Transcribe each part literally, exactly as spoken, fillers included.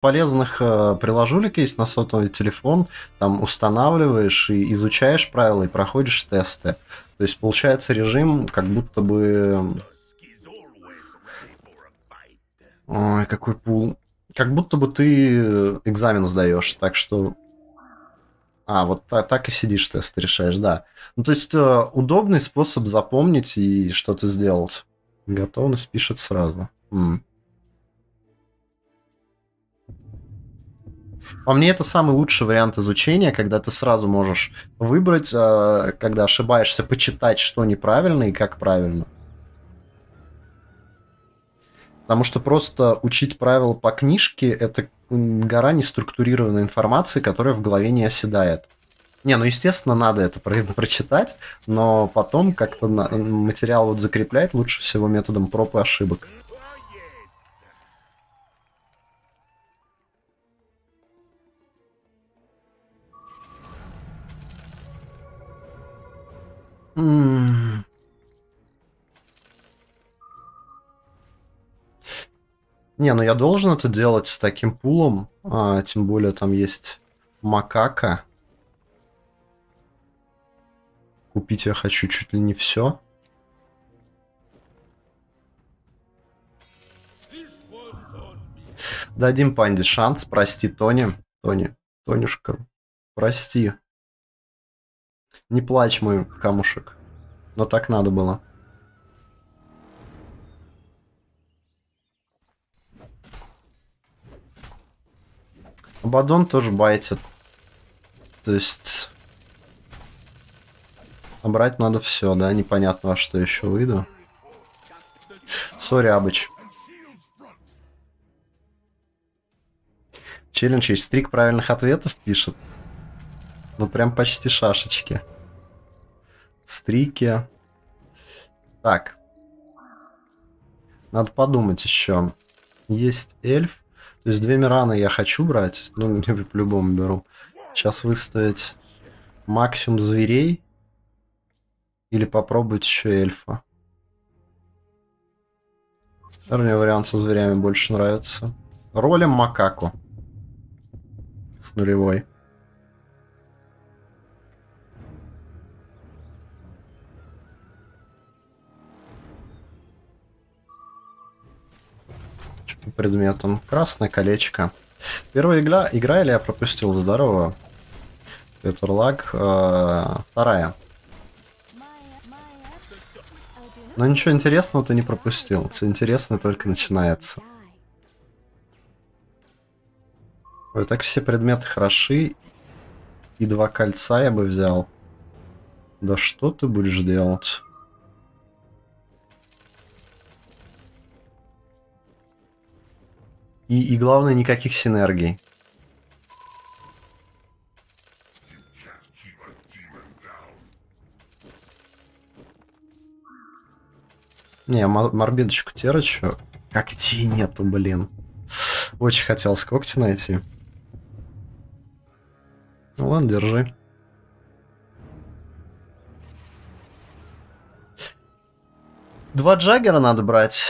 полезных приложулек есть на сотовый телефон, там устанавливаешь и изучаешь правила, и проходишь тесты. То есть получается режим как будто бы... Ой, какой пул. Как будто бы ты экзамен сдаешь, так что... А, вот так, так и сидишь, тесты решаешь, да. Ну, то есть удобный способ запомнить и что-то сделать. Готовность пишет сразу. М. По мне, это самый лучший вариант изучения, когда ты сразу можешь выбрать, когда ошибаешься, почитать, что неправильно и как правильно. Потому что просто учить правила по книжке – это гора неструктурированной информации, которая в голове не оседает. Не, ну, естественно, надо это про- прочитать, но потом как-то материал вот закреплять лучше всего методом проб и ошибок. М-м-м. Не, ну я должен это делать с таким пулом, а, тем более там есть макака. Купить я хочу чуть ли не все. Дадим панде шанс, прости, Тони. Тони, Тонюшка, прости. Не плачь, мой камушек. Но так надо было. Абадон тоже байтит. То есть... А брать надо все, да? Непонятно, во что еще выйду. Сори, Абыч. Челлендж есть стрик правильных ответов, пишет. Ну, прям почти шашечки. Стрики. Так. Надо подумать еще. Есть эльф. То есть две Мираны я хочу брать. Ну, я по-любому беру. Сейчас выставить максимум зверей. Или попробовать еще эльфа. Наверное, вариант со зверями больше нравится. Ролем макаку. С нулевой. По предметам. Красное колечко. Первая игра, игра или я пропустил? Здорово. Петр Лаг. Э, вторая. Но ничего интересного ты не пропустил. Все интересное только начинается. Ой, так все предметы хороши. И два кольца я бы взял. Да что ты будешь делать? И, и главное, никаких синергий. Не, морбидочку терочу. Когтей нету, блин. Очень хотелось когти найти. Ну ладно, держи. Два джаггера надо брать.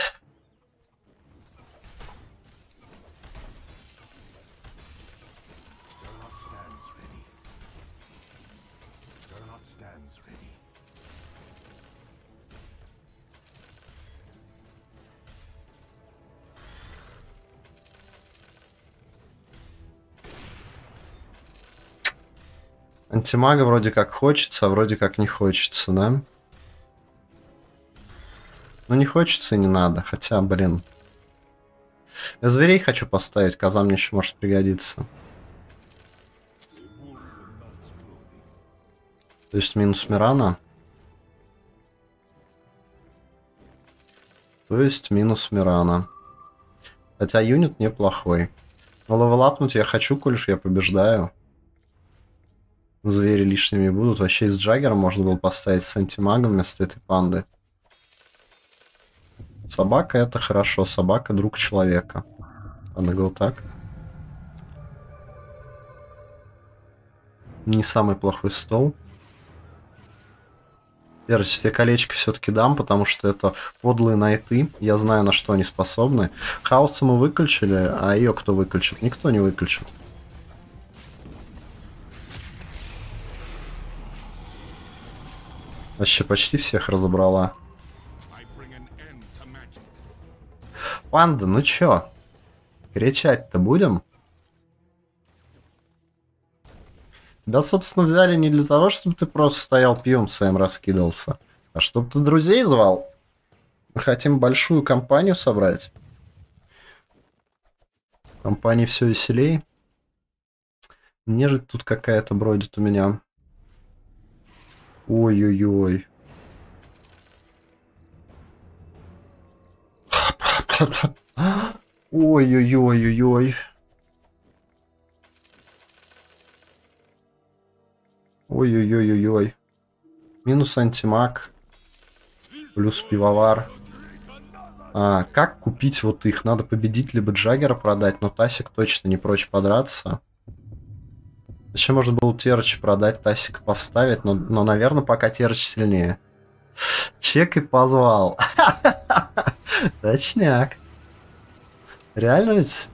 Антимага вроде как хочется, а вроде как не хочется, да? Ну не хочется и не надо, хотя, блин. Я зверей хочу поставить, коза мне еще может пригодиться. То есть минус Мирана. То есть минус Мирана. Хотя юнит неплохой. Но левелапнуть я хочу, коль уж я побеждаю. Звери лишними будут. Вообще из джаггера можно было поставить с антимагом вместо этой панды. Собака это хорошо. Собака друг человека. Она говорит так. Не самый плохой стол. Верно, тебе колечко все-таки дам, потому что это подлые найты. Я знаю, на что они способны. Хаоса мы выключили, а ее кто выключит? Никто не выключит. Вообще почти всех разобрала. Панда, ну чё? Кричать-то будем? Тебя, собственно, взяли не для того, чтобы ты просто стоял пьем своим раскидывался, а чтобы ты друзей звал. Мы хотим большую компанию собрать. Компания все веселее. Нежить тут какая-то бродит у меня. Ой-ой-ой. Ой-ой-ой-ой-ой. Ой-ой-ой-ой-ой. Минус антимаг. Плюс пивовар. А, как купить вот их? Надо победить, либо Джаггера продать, но Тасик точно не прочь подраться. Еще можно было Терч продать, Тасик поставить, но, но наверное, пока Терч сильнее. Чек и позвал. Точняк. Реально ведь?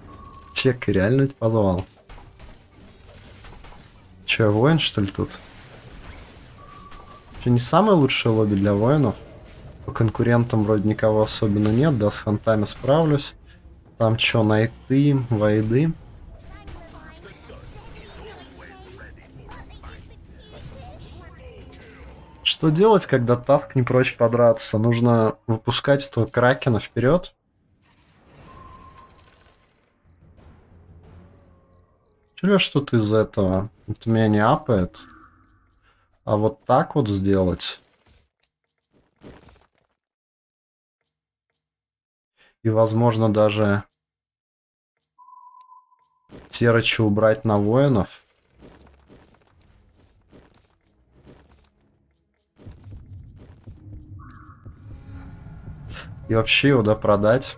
Чек и реально ведь позвал. Че, я воин, что ли, тут? Че, не самое лучшее лобби для воинов? По конкурентам вроде никого особенно нет, да, с хантами справлюсь. Там че, найты, вайды. Что делать, когда Таск не прочь подраться? Нужно выпускать этого кракена вперед. Чего что-то из этого? Это меня не апает. А вот так вот сделать. И возможно даже Терыча убрать на воинов. И вообще его, да, продать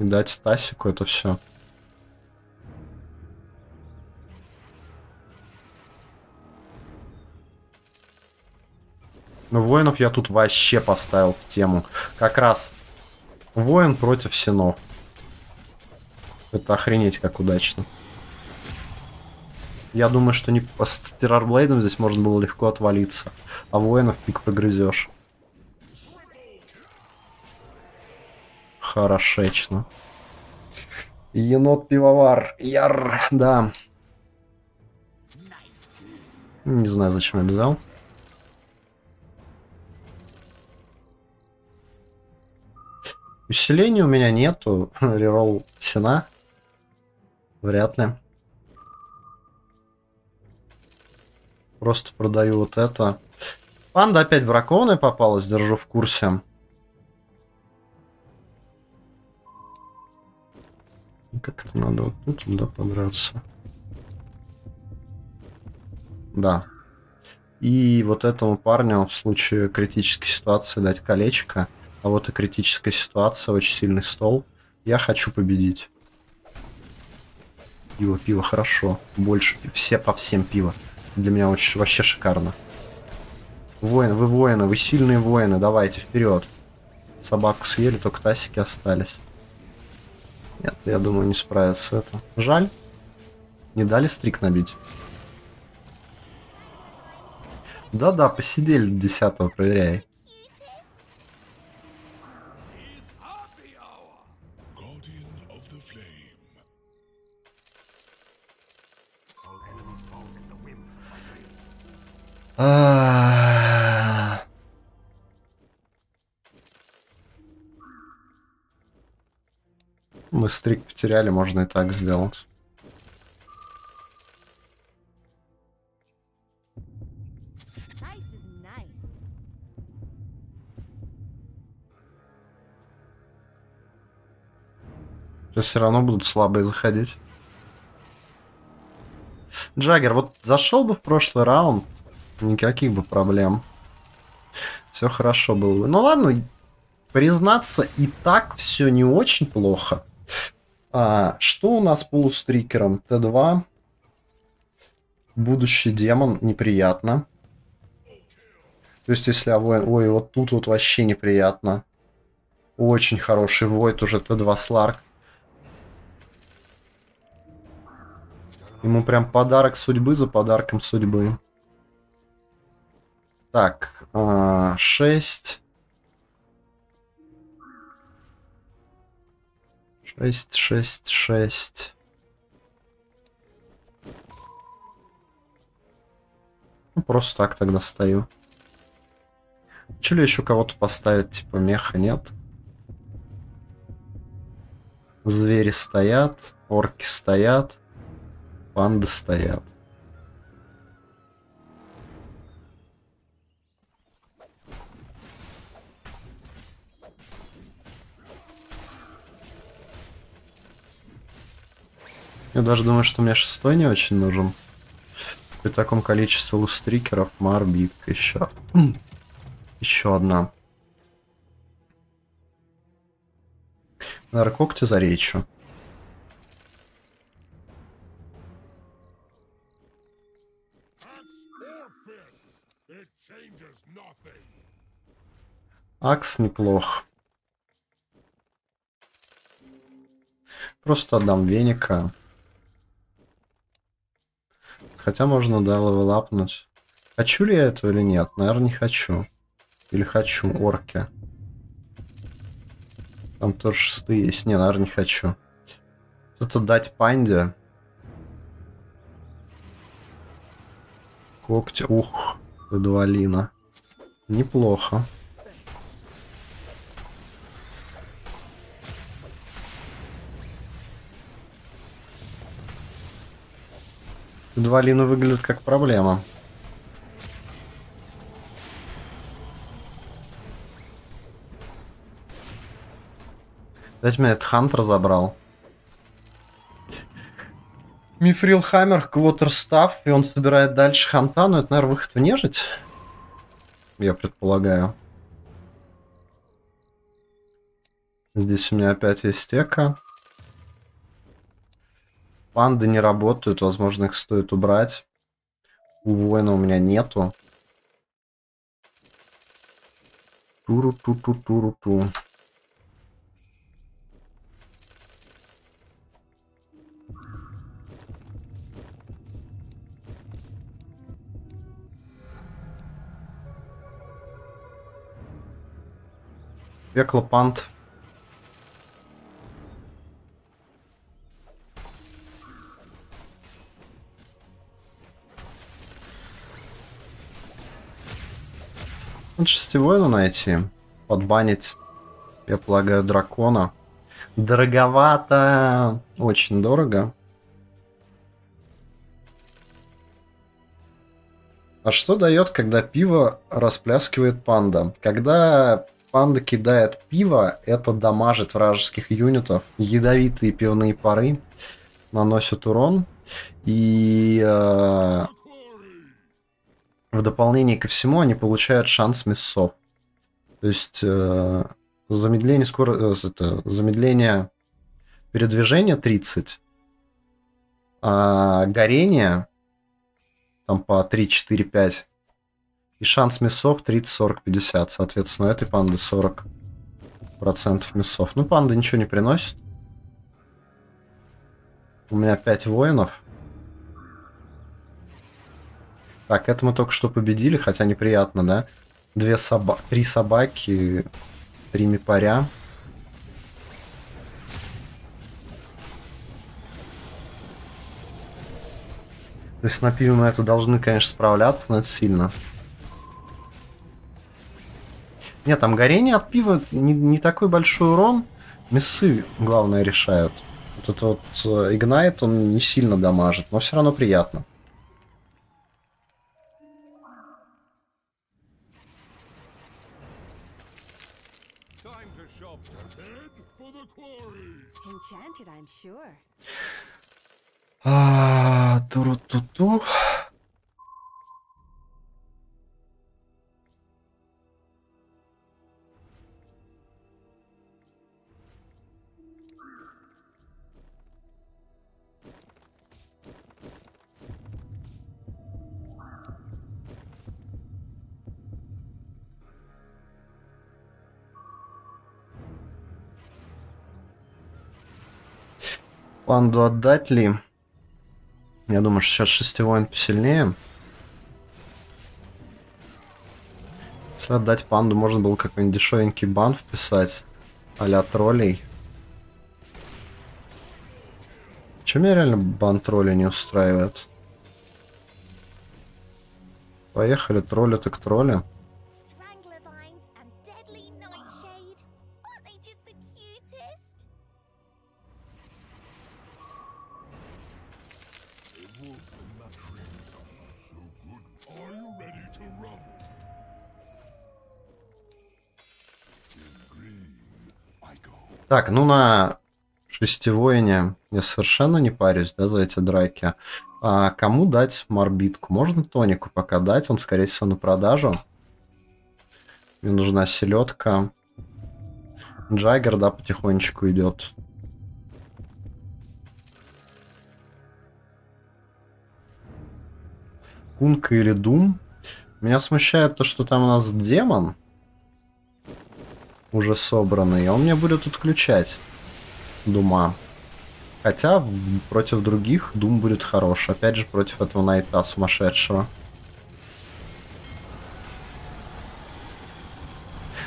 и дать Тасику это все. Но воинов я тут вообще поставил в тему. Как раз воин против синов. Это охренеть как удачно. Я думаю, что не с террорблейдом здесь можно было легко отвалиться. А воинов пик прогрызешь. Хорошечно. Енот-пивовар. Яр, да. Не знаю, зачем я взял. Усиления у меня нету. Реролл сена. Вряд ли. Просто продаю вот это. Панда опять бракованная попалась, держу в курсе. Как это надо вот тут туда подраться. Да. И вот этому парню в случае критической ситуации дать колечко. А вот и критическая ситуация, очень сильный стол. Я хочу победить. Пиво, пиво, хорошо. Больше, все по всем пиво. Для меня очень, вообще шикарно. Воин, вы воины, вы сильные воины. Давайте, вперед. Собаку съели, только Тасики остались. Нет, я думаю, не справится это. Жаль. Не дали стрик набить. Да-да, посидели десятого, проверяй. А-а-а. Мы стрик потеряли, можно и так сделать. Сейчас все равно будут слабые заходить. Джаггер, вот зашел бы в прошлый раунд, никаких бы проблем. Все хорошо было бы. Ну ладно, признаться, и так все не очень плохо. А, что у нас с полустрикером? тэ два. Будущий демон. Неприятно. То есть если авоин... Ой, вот тут вот вообще неприятно. Очень хороший войд уже, тэ два Сларк. Ему прям подарок судьбы за подарком судьбы. Так, шесть. Шесть, шесть, шесть. Ну, просто так тогда стою. Че ли еще кого-то поставить? Типа меха нет. Звери стоят, орки стоят, панды стоят. Я даже думаю, что мне шестой не очень нужен. При таком количестве лустрикеров, марбитка еще. Еще одна. Наркогти за речью. Акс неплох. Просто отдам веника. Хотя можно, да, левелапнуть. Хочу ли я этого или нет? Наверное, не хочу. Или хочу орки. Там тоже шестые есть. Не, наверное, не хочу. Что-то дать панде. Когти. Ух, дуалина. Неплохо. Дуалина выглядит как проблема. Опять меня этот Хантер забрал. Мифрил Хаммер, Квотерстаф, и он собирает дальше Ханта, но это, наверное, выход в нежить. Я предполагаю. Здесь у меня опять есть эко. Панды не работают, возможно, их стоит убрать. У воина у меня нету. Туру-ту-ту-туру-ту. Пекло пант. Надо шестивойну найти. Подбанить, я полагаю, дракона. Дороговато. Очень дорого. А что дает, когда пиво распляскивает панда? Когда... Панда кидает пиво, это дамажит вражеских юнитов. Ядовитые пивные пары наносят урон. И э, в дополнение ко всему они получают шанс миссов. То есть э, замедление, скоро, э, это, замедление передвижения тридцать. А горение там по три, четыре, пять. И шанс миссов тридцать, сорок, пятьдесят. Соответственно, у этой панды сорок процентов миссов. Ну, панда ничего не приносит. У меня пять воинов. Так, это мы только что победили, хотя неприятно, да? Две соба... Три собаки, три мипаря. То есть на пиве мы это должны, конечно, справляться, но это сильно. Нет, там горение от пива не, не такой большой урон. Мясы, главное, решают. Вот этот вот игнайт, он не сильно дамажит, но все равно приятно. А, туру-ту-ту. Панду отдать ли? Я думаю, что сейчас шестевой посильнее. Если отдать панду, можно было какой-нибудь дешевенький бан вписать. А-ля троллей. Чё меня реально бан тролля не устраивает? Поехали, тролля так тролля. Так, ну на шестивоине я совершенно не парюсь, да, за эти драки. А кому дать морбитку? Можно тонику пока дать, он, скорее всего, на продажу. Мне нужна селедка. Джаггер, да, потихонечку идет. Кунка или Дум? Меня смущает то, что там у нас демон уже собранный, и он мне будет отключать дума. Хотя против других дум будет хорош. Опять же, против этого найта сумасшедшего.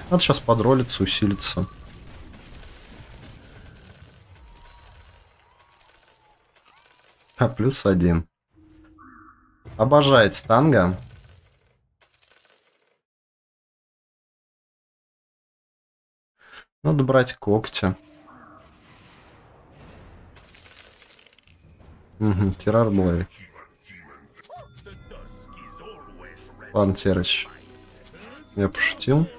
Надо сейчас подролиться, усилиться. А плюс один. Обожает танго. Надо брать когти. Угу, Террар ловит. Ладно, Терыч. Я пошутил.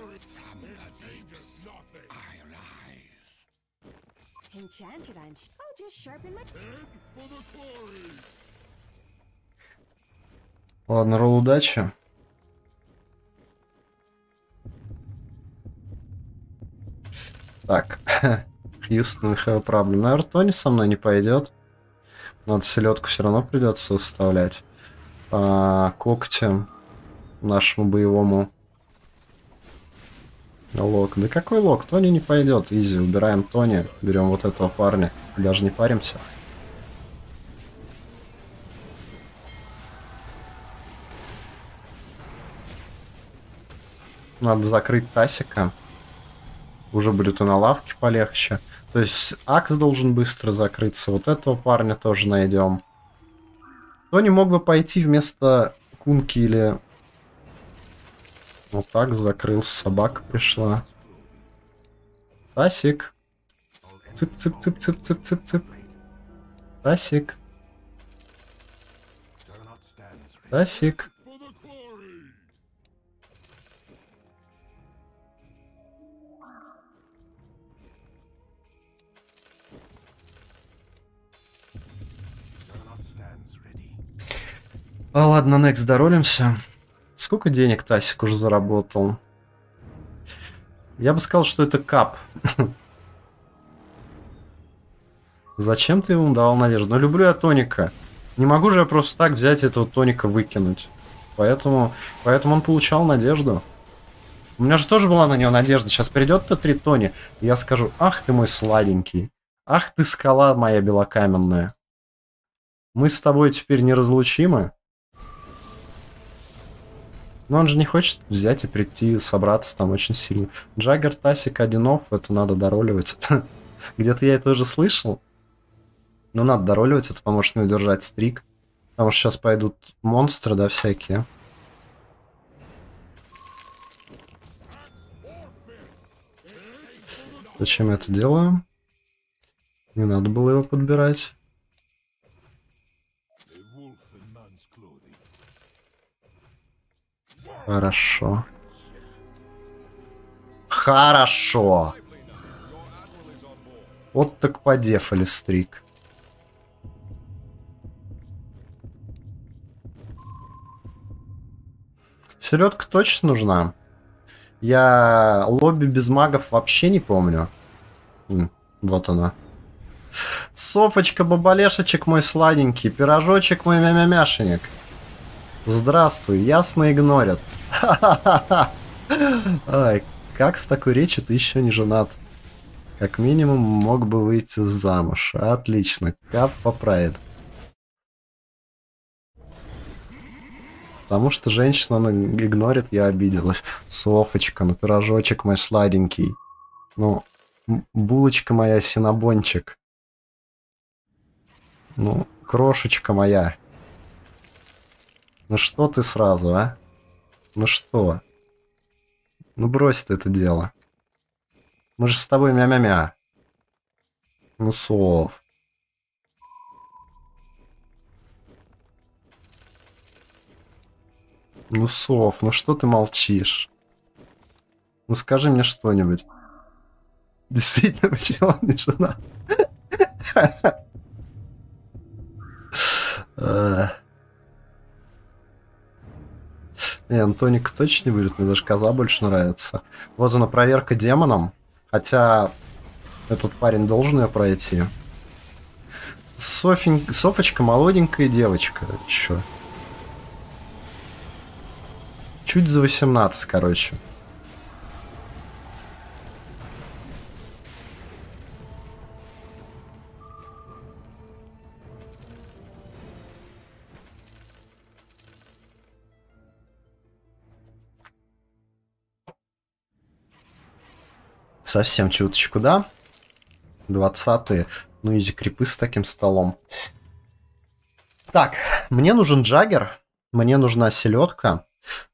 Ладно, ролл удачи. Так, Хьюстон, have problem. Наверное, Тони со мной не пойдет. Надо селедку все равно придется выставлять. А, когти нашему боевому. Лок. Да какой лок? Тони не пойдет. Изи, убираем Тони. Берем вот этого парня. Даже не паримся. Надо закрыть Тасика. Уже будет и на лавке полегче. То есть Акс должен быстро закрыться. Вот этого парня тоже найдем. Тони мог бы пойти вместо Кунки или... Вот так закрылся. Собака пришла. Тасик. Цып-цып-цып-цып-цып-цып-цып. Тасик. Тасик. А, ладно, next доролимся. Сколько денег Тасик уже заработал? Я бы сказал, что это кап. Зачем ты ему давал надежду? Но люблю я Тоника. Не могу же я просто так взять этого Тоника выкинуть. Поэтому, поэтому он получал надежду. У меня же тоже была на него надежда. Сейчас придет-то три Тони. И я скажу, ах ты мой сладенький. Ах ты скала моя белокаменная. Мы с тобой теперь неразлучимы. Но он же не хочет взять и прийти, собраться там очень сильно. Джаггер, Тасик, Одинов, это надо дороливать. Где-то я это уже слышал. Но надо дороливать, это поможет мне удержать стрик. Потому что сейчас пойдут монстры, да, всякие. Зачем я это делаю? Не надо было его подбирать. Хорошо. Хорошо. Вот так подефали стрик. Селедка точно нужна. Я лобби без магов вообще не помню. М, вот она. Софочка, бабалешечек мой сладенький, пирожочек мой мя-мя-мяшенек. Здравствуй, ясно игнорят. Ай, как с такой речи ты еще не женат? Как минимум мог бы выйти замуж. Отлично, Кап поправит. Потому что женщина, она игнорит, я обиделась. Софочка, ну пирожочек мой сладенький. Ну, булочка моя, синабончик. Ну, крошечка моя. Ну что ты сразу, а? Ну что? Ну брось ты это дело. Мы же с тобой мя-мя-мя. Ну, Соф. Ну, Соф, ну что ты молчишь? Ну скажи мне что-нибудь. Действительно, почему он не женат? Не, Антоник точно не будет, мне даже коза больше нравится. Вот она, проверка демоном. Хотя этот парень должен ее пройти. Софень... Софочка молоденькая девочка. Чё? Чуть за восемнадцать, короче. Совсем чуточку, да? двадцатые. Ну иди крипы с таким столом. Так, мне нужен джаггер. Мне нужна селедка.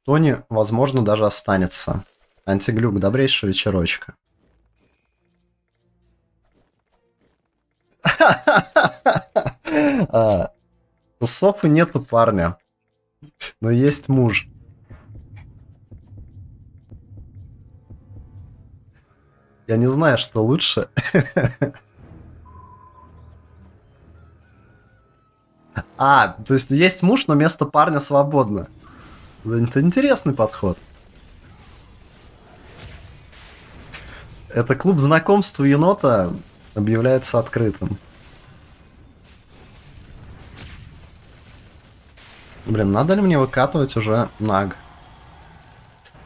Тони, возможно, даже останется. Антиглюк, добрейшего вечерочка. У Софы нету парня. Но есть муж. Я не знаю, что лучше. А, то есть есть муж, но место парня свободно. Это интересный подход. Это клуб знакомств у енота объявляется открытым. Блин, надо ли мне выкатывать уже наг?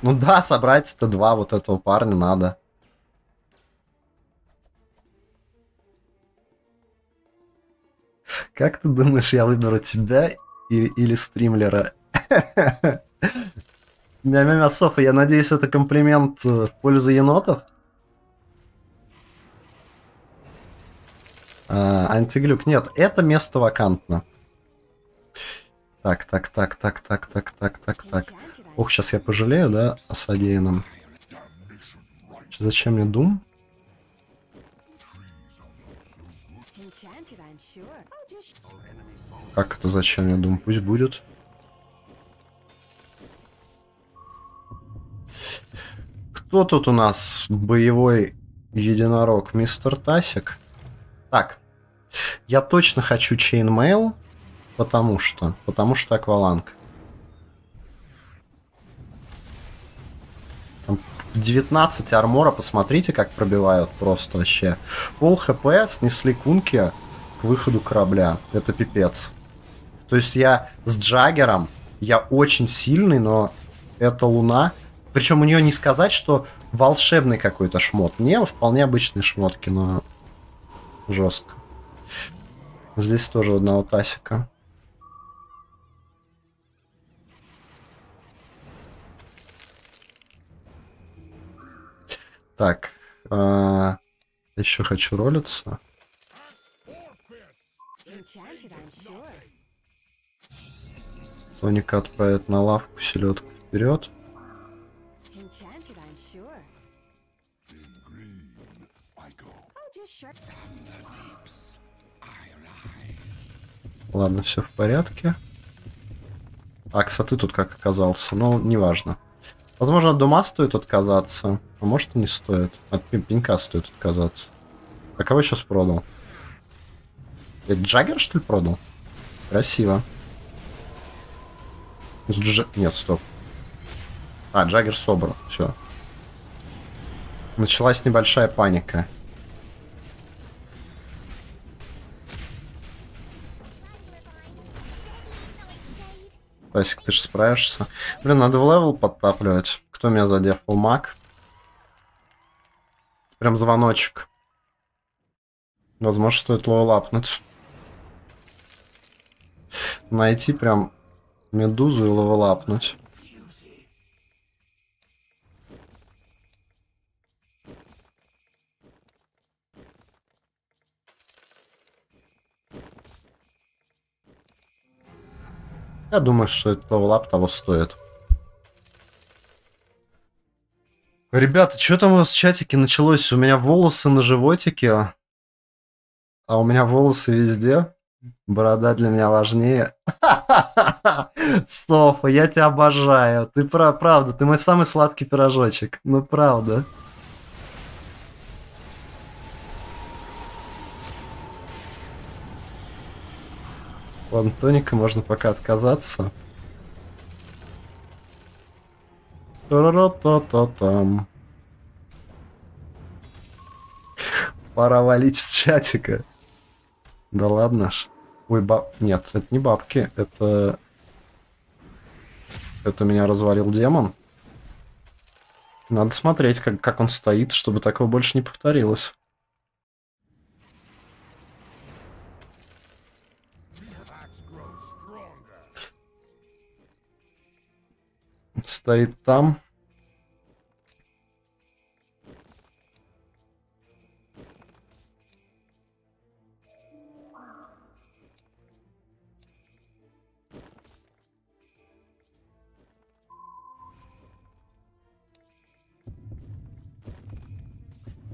Ну да, собрать-то два вот этого парня надо. Как ты думаешь, я выберу тебя или, или стримлера? Мя-мя-мя, Софа, я надеюсь, это комплимент в пользу енотов? А, антиглюк, нет, это место вакантно. Так, так, так, так, так, так, так, так, так. Ох, сейчас я пожалею, да, о содеянном. Зачем мне Doom? Как это зачем? Я думаю, пусть будет. Кто тут у нас боевой единорог? Мистер Тасик. Так. Я точно хочу чейнмейл, потому что... Потому что акваланг. девятнадцать армора, посмотрите, как пробивают просто вообще. Пол хп снесли кунки к выходу корабля. Это пипец. То есть я с джаггером, я очень сильный, но эта луна... Причем у нее не сказать, что волшебный какой-то шмот. Не, вполне обычные шмотки, но жестко. Здесь тоже одного Тасика. Так, э-э, еще хочу ролиться. Тоника отправит на лавку, селедку вперед. Ладно, все в порядке. Акс, а ты тут как оказался? Ну, неважно. Возможно, от Дума стоит отказаться, а может и не стоит. От пенька стоит отказаться. А кого сейчас продал? Это джаггер, что ли, продал? Красиво. Дж... Нет, стоп. А, джаггер собрал. Все. Началась небольшая паника. Тасик, ты же справишься. Блин, надо в левел подтапливать. Кто меня задержал? Маг. Прям звоночек. Возможно, стоит левелапнуть. Найти прям медузу и левелапнуть. Я думаю, что этот левелап того стоит. Ребята, что там у вас в чатике началось? У меня волосы на животике, а у меня волосы везде. Борода для меня важнее. Софа, я тебя обожаю. Ты правда, ты мой самый сладкий пирожочек. Ну правда. Ладно, тоника можно пока отказаться. Та-ра-ра-та-та-там. Пора валить с чатика. Да ладно ж. Ой, баб... Нет, это не бабки. Это... Это меня развалил демон. Надо смотреть, как, как он стоит, чтобы такого больше не повторилось. Стоит там.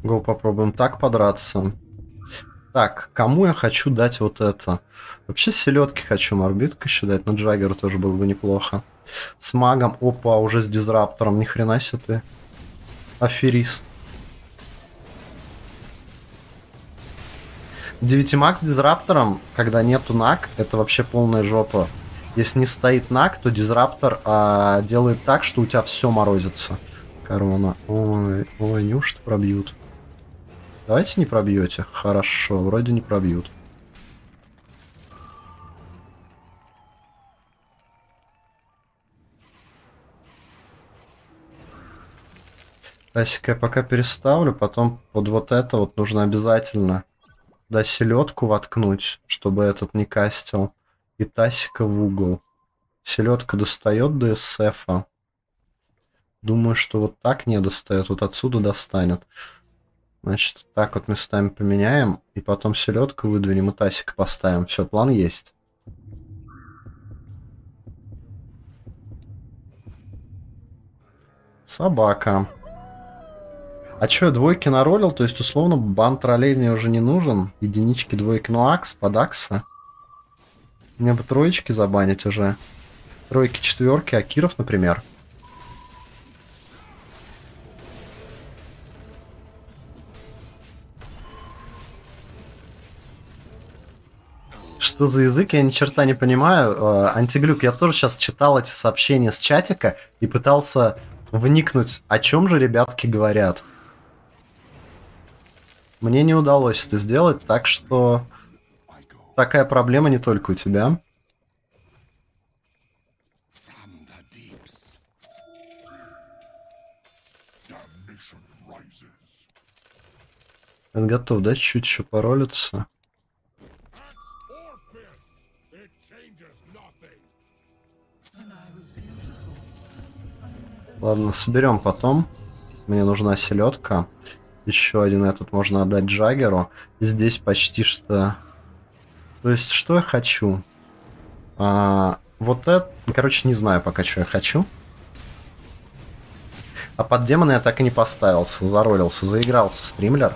Го, попробуем так подраться. Так, кому я хочу дать вот это? Вообще селедки хочу, морбитка еще дать, но Джаггеру тоже было бы неплохо. С магом, опа, уже с дизраптором, ни хрена себе ты. Аферист. девять маг с дизраптором, когда нету наг, это вообще полная жопа. Если не стоит наг, то дизраптор а, делает так, что у тебя все морозится. Корона. Ой, ой, неужто пробьют? Давайте не пробьете. Хорошо, вроде не пробьют. Тасика я пока переставлю, потом под вот это вот нужно обязательно до селедку воткнуть, чтобы этот не кастил. И тасика в угол. Селедка достает до эс эфа. Думаю, что вот так не достает, вот отсюда достанет. Значит, так вот местами поменяем, и потом селедку выдвинем и тасик поставим. Все, план есть. Собака. А чё, я двойки наролил? То есть, условно, бан троллей мне уже не нужен. Единички, двойки, ну акс, под акса. Мне бы троечки забанить уже. Тройки, четверки, акиров, например. Что за язык? Я ни черта не понимаю. Антиглюк, я тоже сейчас читал эти сообщения с чатика и пытался вникнуть, о чем же ребятки говорят. Мне не удалось это сделать, так что такая проблема не только у тебя. Он готов, да, чуть-чуть еще поролиться? Ладно, соберем потом. Мне нужна селедка. Еще один этот можно отдать Джаггеру. Здесь почти что... То есть, что я хочу? А, вот это... Короче, не знаю пока, что я хочу. А под демона я так и не поставился. Заролился, заигрался стримлер.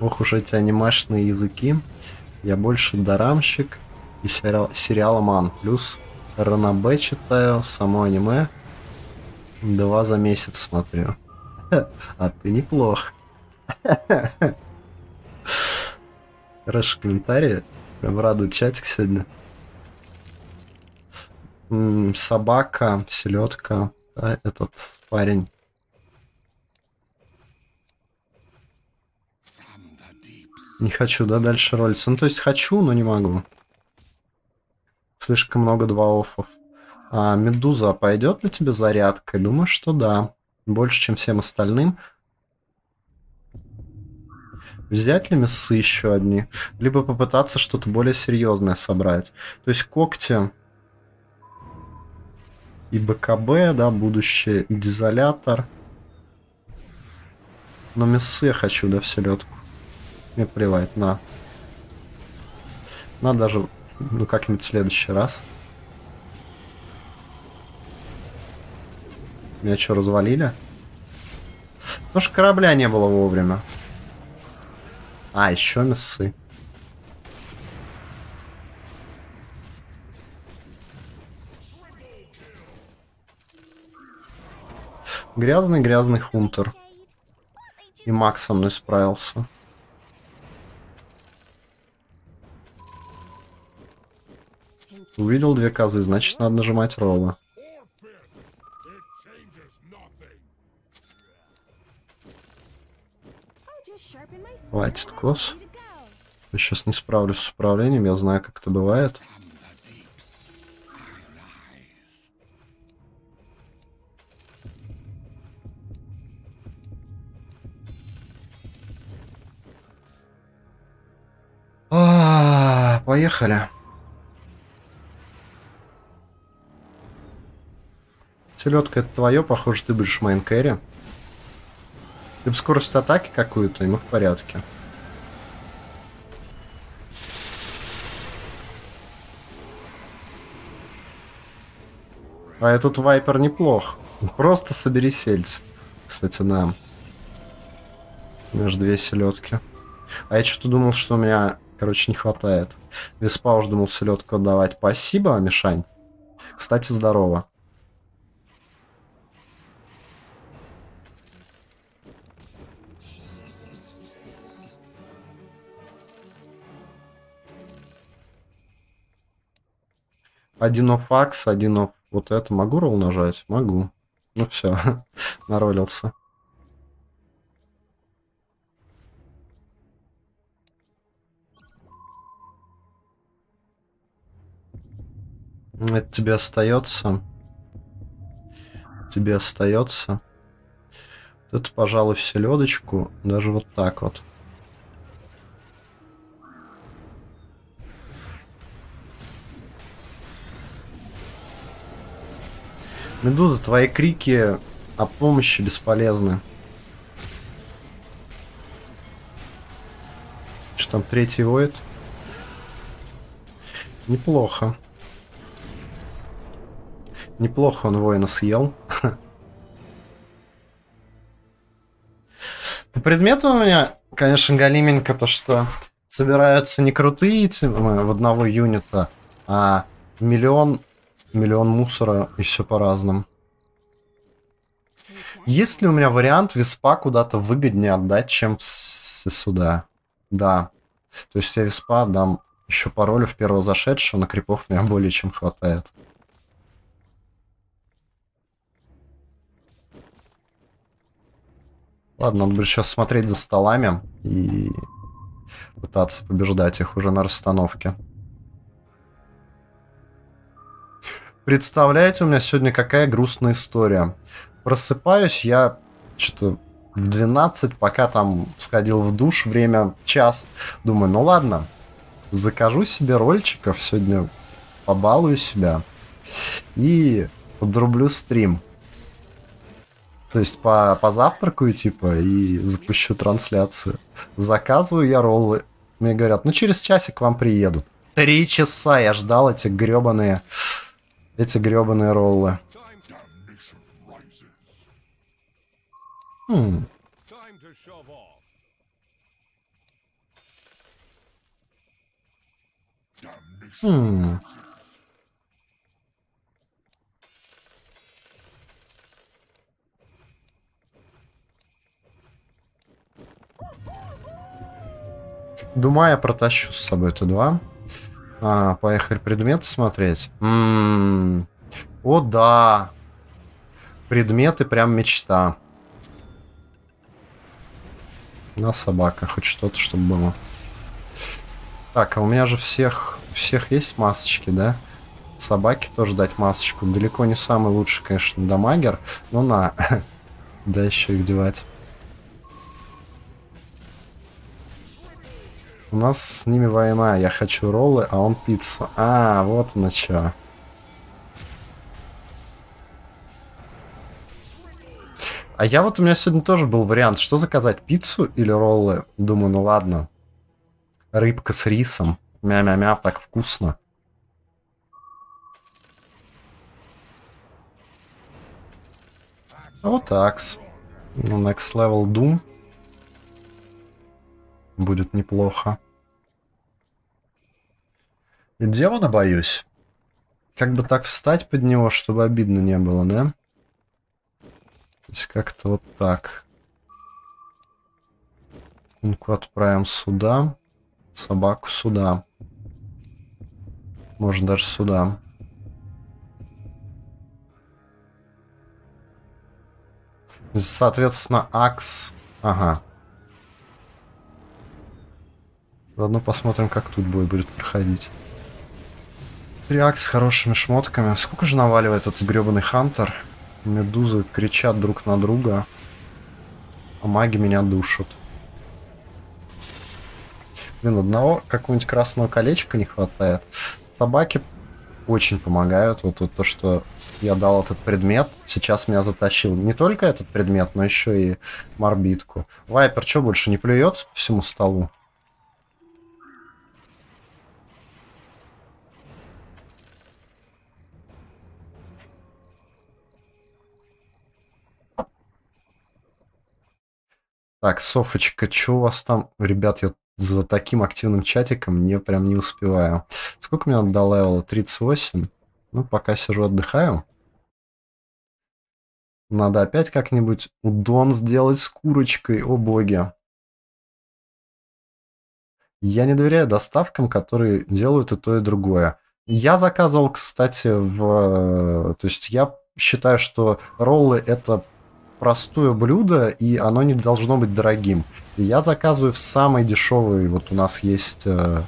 Ох уж эти анимешные языки. Я больше дорамщик и сериал, сериаломан. Плюс... Ранобэ читаю, само аниме. Два за месяц смотрю. А ты неплох. Хорошие комментарии. Прям радует чатик сегодня. М-м, собака, селедка. А этот парень. Не хочу, да, дальше ролиться. Ну, то есть хочу, но не могу. Слишком много двоофов. А, медуза, пойдет ли тебе зарядка? Думаю, что да. Больше, чем всем остальным. Взять ли мясы еще одни? Либо попытаться что-то более серьезное собрать. То есть когти и БКБ, да, будущее, и дизолятор. Но мясы я хочу, да, в селедку. Мне плевать, на. На даже, ну, как-нибудь в следующий раз. Меня что, развалили? Потому что корабля не было вовремя. А, еще мясы. Грязный-грязный хунтер. И Макс со мной справился. Увидел две козы, значит, надо нажимать ролла. Хватит коз. Я сейчас не справлюсь с управлением, я знаю, как это бывает. А-а-а, поехали. Селедка, это твое, похоже, ты будешь мейн кэрри. Ты бы скорость атаки какую-то, и мы в порядке. А этот вайпер неплох. Просто собери сельдь. Кстати, нам. У меня же две селедки. А я что-то думал, что у меня, короче, не хватает. Веспа уж думал селедку отдавать. Спасибо, Мишань. Кстати, здорово. Один оф акс, один оф... Вот это могу ролл нажать? Могу. Ну все, наролился. Это тебе остается. Тебе остается. Вот это, пожалуй, в селедочку. Даже вот так вот. Медуза, твои крики о помощи бесполезны. Что там, третий воет? Неплохо. Неплохо он воина съел. По предмету у меня, конечно, галименько то, что собираются не крутые темы в одного юнита, а миллион... Миллион мусора, и все по-разному. Есть ли у меня вариант веспа куда-то выгоднее отдать, чем сюда? Да. То есть я веспа дам еще паролю в первого зашедшего, на крипов меня более чем хватает. Ладно, надо будет сейчас смотреть за столами и пытаться побеждать их уже на расстановке. Представляете, у меня сегодня какая грустная история. Просыпаюсь я что-то в двенадцать, пока там сходил в душ, время час. Думаю, ну ладно, закажу себе рольчиков, сегодня побалую себя и подрублю стрим. То есть по позавтракаю типа и запущу трансляцию. Заказываю я роллы. Мне говорят, ну через часик к вам приедут. Три часа я ждал эти гребаные... Эти гребаные роллы. Хм. Хм. Думаю, я протащу с собой тэ два. А, поехали предметы смотреть. М-м-м. О, да. Предметы прям мечта. На собака. Хоть что-то, чтобы было. Так, а у меня же всех, у всех есть масочки, да? Собаке тоже дать масочку. Далеко не самый лучший, конечно, дамагер. Но на. Да еще их девать. У нас с ними война. Я хочу роллы, а он пиццу. А, вот оно чё. А я вот, у меня сегодня тоже был вариант, что заказать, пиццу или роллы. Думаю, ну ладно. Рыбка с рисом. Мя-мя-мя, так вкусно. Вот так-с. Ну, next level doom. Будет неплохо. И демона боюсь. Как бы так встать под него, чтобы обидно не было, да? То есть как-то вот так. Кунку отправим сюда. Собаку сюда. Может даже сюда. Соответственно, акс. Ага. Заодно посмотрим, как тут бой будет проходить. Три акс с хорошими шмотками. Сколько же наваливает этот гребаный хантер? Медузы кричат друг на друга. А маги меня душат. Блин, одного какого-нибудь красного колечка не хватает. Собаки очень помогают. Вот, вот то, что я дал этот предмет, сейчас меня затащил. Не только этот предмет, но еще и морбитку. Вайпер что, больше не плюется по всему столу? Так, Софочка, что у вас там? Ребят, я за таким активным чатиком не прям не успеваю. Сколько мне надо до левела? тридцать восемь. Ну, пока сижу, отдыхаю. Надо опять как-нибудь удон сделать с курочкой. О боги. Я не доверяю доставкам, которые делают и то, и другое. Я заказывал, кстати, в... То есть я считаю, что роллы это... простое блюдо, и оно не должно быть дорогим. И я заказываю в самой дешевой. Вот у нас есть э,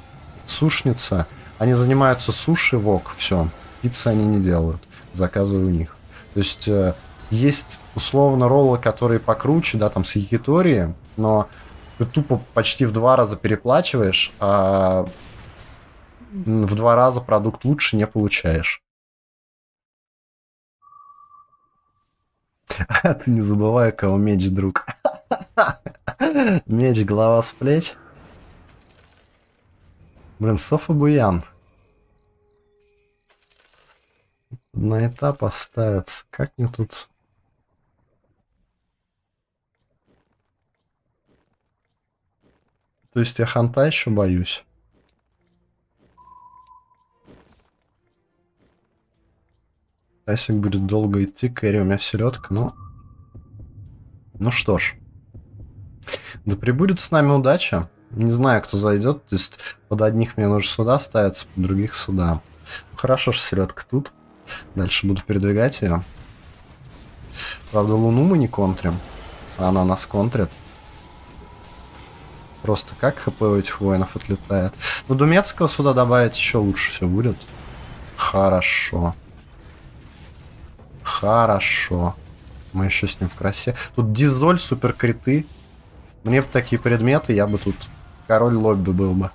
сушница. Они занимаются суши, вок, все. Пиццы они не делают. Заказываю у них. То есть э, есть условно роллы, которые покруче, да, там с якиторией, но ты тупо почти в два раза переплачиваешь, а в два раза продукт лучше не получаешь. А ты не забывай, кого меч, друг. Меч, голова с плеч. Блин, Софа Буян. На этап оставится. Как мне тут... То есть я ханта еще боюсь. Тасик будет долго идти, кэрри у меня селедка, ну... Ну что ж. Да прибудет с нами удача. Не знаю, кто зайдет, то есть под одних мне нужно сюда ставиться, под других сюда. Ну, хорошо, что селедка тут. Дальше буду передвигать ее. Правда, луну мы не контрим, а она нас контрит. Просто как хп у этих воинов отлетает. Ну, Думецкого сюда добавить еще лучше все будет. Хорошо. Хорошо. Мы еще с ним в красе. Тут дизоль, супер криты. Мне бы такие предметы, я бы тут король лобби был бы.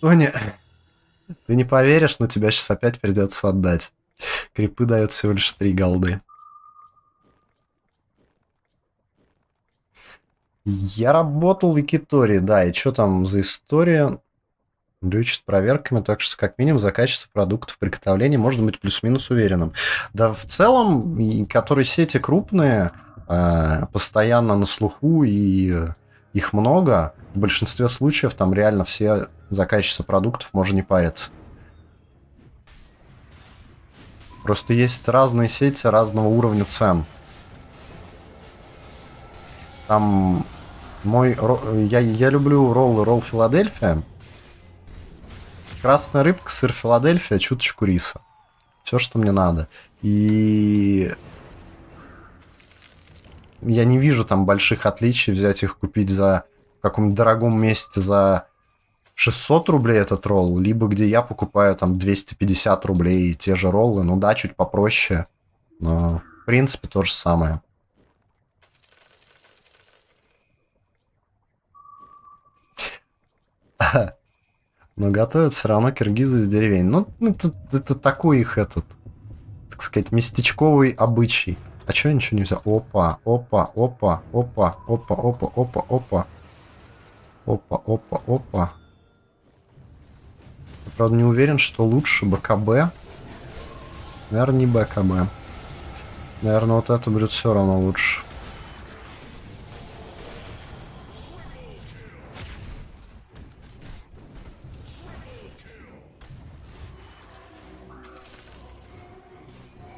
Тони, ты не поверишь, но тебя сейчас опять придется отдать. Крипы дают всего лишь три голды. Я работал в якитории, да, и что там за история? Лечит проверками, так что как минимум за качество продуктов приготовления можно быть плюс-минус уверенным. Да, в целом, которые сети крупные, постоянно на слуху, и их много, в большинстве случаев там реально все за качество продуктов можно не париться. Просто есть разные сети разного уровня цен. Там мой... Я, я люблю роллы, ролл Филадельфия. Красная рыбка, сыр Филадельфия, чуточку риса. Все, что мне надо. И... я не вижу там больших отличий, взять их, купить за в каком-нибудь дорогом месте за шестьсот рублей этот ролл, либо где я покупаю там двести пятьдесят рублей те же роллы, ну да, чуть попроще, но в принципе то же самое. Но готовят все равно киргизы из деревень. Ну, это, это такой их этот, так сказать, местечковый обычай. А чё я ничего не взял? Опа, опа, опа, опа, опа, опа, опа, опа. Опа, опа, опа. Я, правда, не уверен, что лучше бэ ка бэ. Наверное, не бэ ка бэ. Наверное, вот это будет все равно лучше.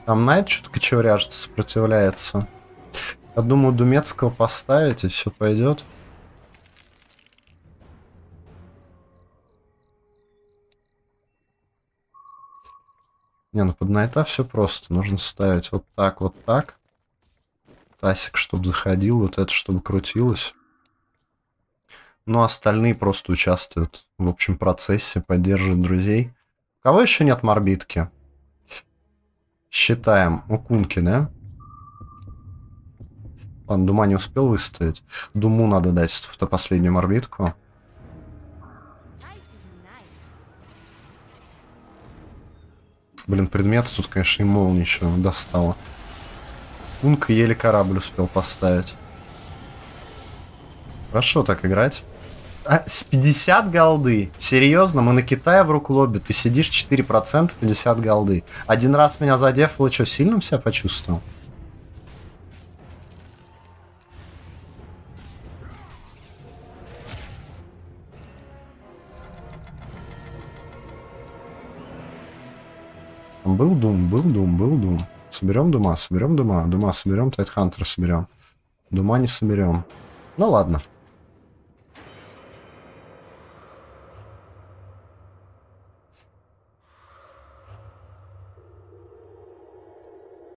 Там Найт что-то кочевряжется, сопротивляется. Я думаю, Думецкого поставить, и все пойдет. Не, ну под Найта все просто. Нужно ставить вот так, вот так. Тасик, чтобы заходил, вот это, чтобы крутилось. Ну, остальные просто участвуют в общем процессе, поддерживают друзей. У кого еще нет морбитки? Считаем. У Кунки, да? Ладно, Дума не успел выставить. Думу надо дать в то последнюю морбитку. Блин, предметы тут, конечно, и молнии еще достало. Кунка еле корабль успел поставить. Хорошо так играть. А, с пятьдесят голды. Серьезно, мы на Китае в руку лобби. Ты сидишь четыре процента, пятьдесят голды. Один раз меня задефало, что, сильным себя почувствовал? Был дум, был дум, был дум. Соберем дума, соберем дума, дума соберем, Тайтхантера соберем. Дума не соберем. Ну ладно.